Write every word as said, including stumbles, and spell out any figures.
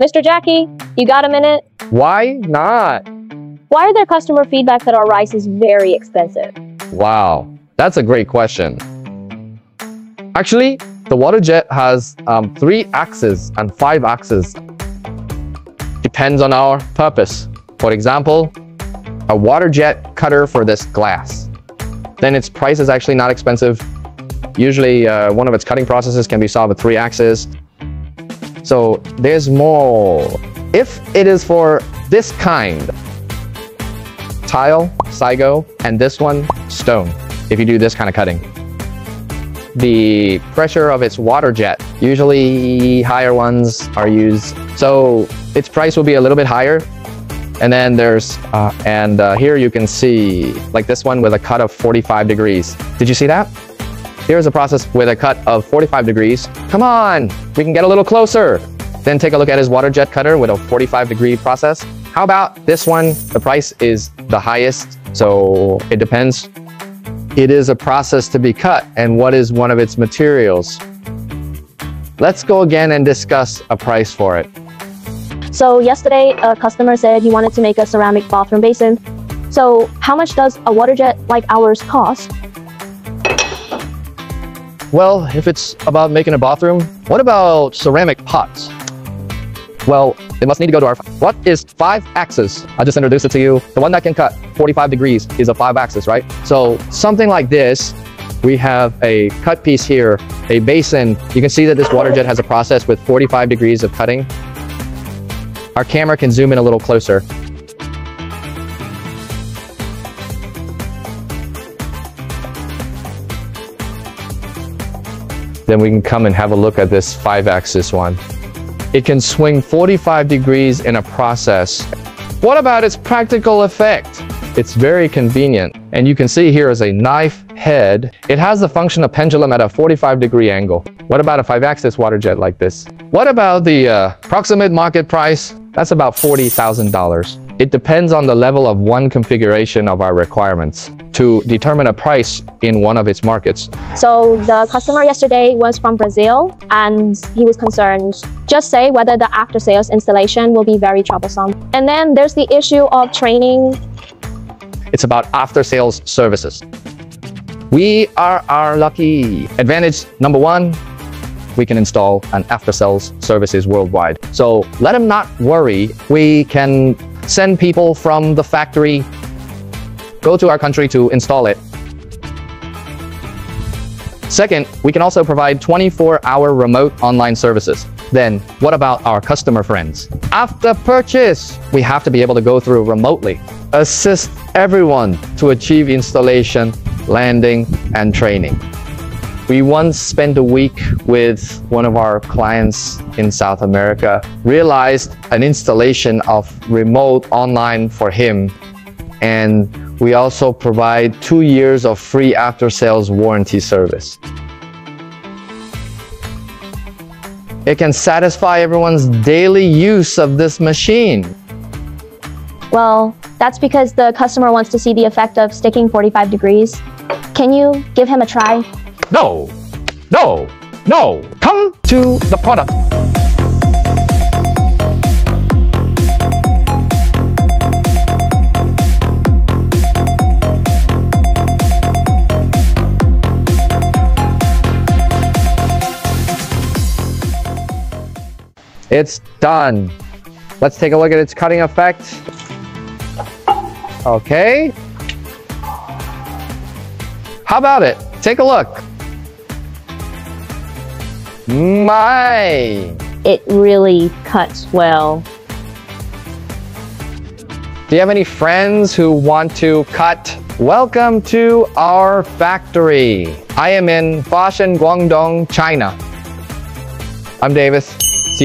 Mister Jackie, you got a minute? Why not? Why are there customer feedback that our rice is very expensive? Wow, that's a great question. Actually, the water jet has um, three axes and five axes. Depends on our purpose. For example, a water jet cutter for this glass. Then its price is actually not expensive. Usually uh, one of its cutting processes can be solved with three axes. So there's more. If it is for this kind, tile, Saigo, and this one, stone, if you do this kind of cutting. The pressure of its water jet, usually higher ones are used, so its price will be a little bit higher. And then there's uh, and uh, here you can see like this one with a cut of forty-five degrees. Did you see that? Here's a process with a cut of forty-five degrees. Come on, we can get a little closer. Then take a look at his water jet cutter with a forty-five degree process. How about this one? The price is the highest, so it depends. It is a process to be cut, and what is one of its materials? Let's go again and discuss a price for it. So yesterday, a customer said he wanted to make a ceramic bathroom basin. So how much does a water jet like ours cost? Well, if it's about making a bathroom, what about ceramic pots? Well, it must need to go to our... What is five axes? I just introduced it to you. The one that can cut forty-five degrees is a five axis, right? So something like this, we have a cut piece here, a basin. You can see that this water jet has a process with forty-five degrees of cutting. Our camera can zoom in a little closer. Then we can come and have a look at this five axis one. It can swing forty-five degrees in a process. What about its practical effect? It's very convenient. And you can see here is a knife head. It has the function of pendulum at a forty-five degree angle. What about a five axis water jet like this? What about the uh, approximate market price? That's about forty thousand dollars. It depends on the level of one configuration of our requirements to determine a price in one of its markets. So the customer yesterday was from Brazil and he was concerned. Just say whether the after sales installation will be very troublesome. And then there's the issue of training. It's about after sales services. We are our lucky. Advantage number one, we can install an after-sales services worldwide. So let them not worry. We can send people from the factory, go to our country to install it. Second, we can also provide twenty-four hour remote online services. Then what about our customer friends? After purchase, we have to be able to go through remotely. Assist everyone to achieve installation, landing, and training. We once spent a week with one of our clients in South America, realized an installation of remote online for him. And we also provide two years of free after-sales warranty service. It can satisfy everyone's daily use of this machine. Well, that's because the customer wants to see the effect of sticking forty-five degrees. Can you give him a try? No, no, no. Come to the product. It's done. Let's take a look at its cutting effect. Okay. How about it? Take a look. My! It really cuts well. Do you have any friends who want to cut? Welcome to our factory. I am in Foshan, Guangdong, China. I'm Davis. See